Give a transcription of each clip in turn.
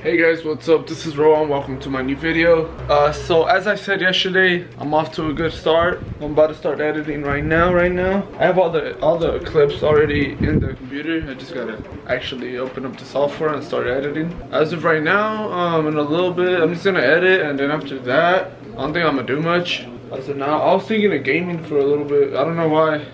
Hey guys, what's up? This is Raul. Welcome to my new video. So as I said yesterday, I'm off to a good start. I'm about to start editing right now. I have all the clips already in the computer. I just gotta actually open up the software and start editing. As of right now, in a little bit, I'm just gonna edit, and then after that, I don't think I'm gonna do much. As of now, I was thinking of gaming for a little bit. I don't know why.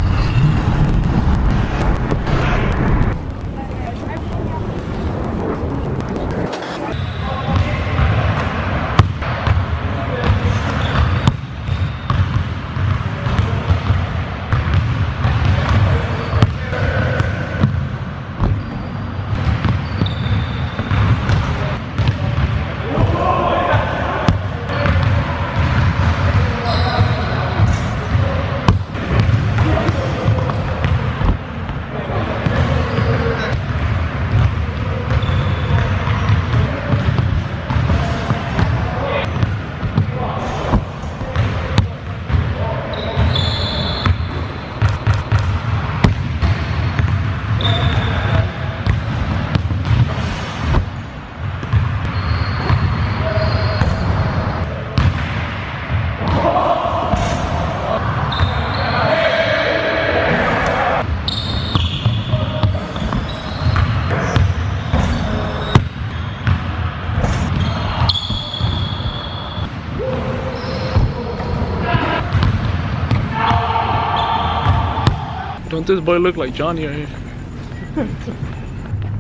Don't this boy look like Johnny right here?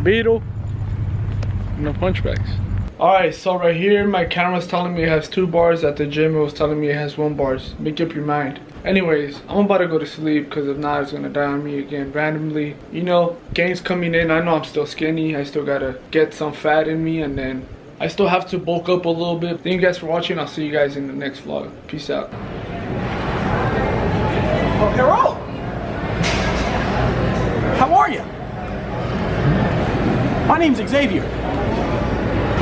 Beetle. No punchbacks. Alright, so right here my camera's telling me it has 2 bars. At the gym it was telling me it has 1 bars. Make up your mind. Anyways, I'm about to go to sleep because if not it's gonna die on me again randomly. You know, gains coming in. I know I'm still skinny. I still gotta get some fat in me and then I still have to bulk up a little bit. Thank you guys for watching. I'll see you guys in the next vlog. Peace out. Oh, Harold! How are you? My name's Xavier.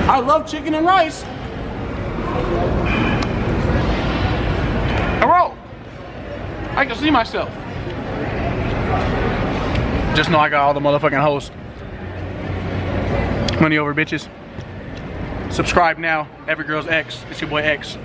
I love chicken and rice. Hello. I can see myself. Just know I got all the motherfucking hoes. Money over bitches. Subscribe now. Every girl's ex. It's your boy X.